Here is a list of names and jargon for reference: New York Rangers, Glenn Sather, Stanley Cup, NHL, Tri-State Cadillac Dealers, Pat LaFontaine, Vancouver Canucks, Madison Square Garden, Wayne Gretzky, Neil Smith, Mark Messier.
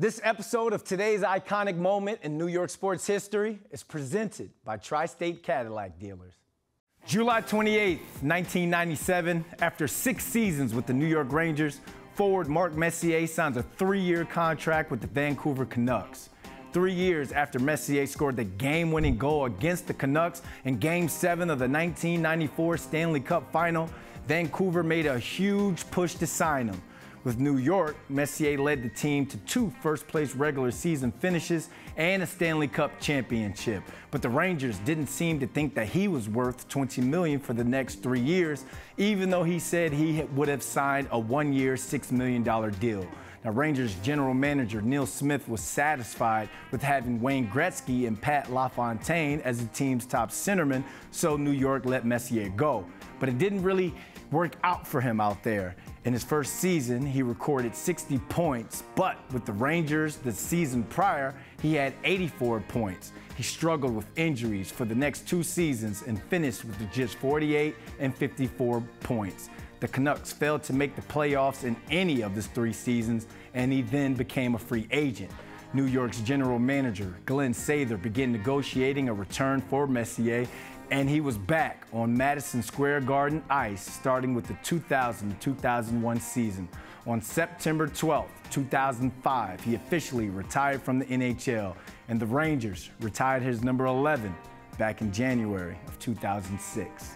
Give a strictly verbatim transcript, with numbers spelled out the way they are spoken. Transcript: This episode of Today's Iconic Moment in New York sports history is presented by Tri-State Cadillac Dealers. July twenty-eighth, nineteen ninety-seven, after six seasons with the New York Rangers, forward Mark Messier signs a three-year contract with the Vancouver Canucks. Three years after Messier scored the game-winning goal against the Canucks in Game seven of the nineteen ninety-four Stanley Cup Final, Vancouver made a huge push to sign him. With New York, Messier led the team to two first-place regular season finishes and a Stanley Cup championship. But the Rangers didn't seem to think that he was worth twenty million dollars for the next three years, even though he said he would have signed a one-year, six million dollar deal. Now, Rangers general manager Neil Smith was satisfied with having Wayne Gretzky and Pat LaFontaine as the team's top centermen, so New York let Messier go. But it didn't really work out for him out there. In his first season, he recorded sixty points, but with the Rangers the season prior, he had eighty-four points. He struggled with injuries for the next two seasons and finished with just forty-eight and fifty-four points. The Canucks failed to make the playoffs in any of his three seasons, and he then became a free agent. New York's general manager, Glenn Sather, began negotiating a return for Messier, and he was back on Madison Square Garden ice starting with the two thousand, two thousand one season. On September twelfth, two thousand five, he officially retired from the N H L, and the Rangers retired his number eleven back in January of two thousand six.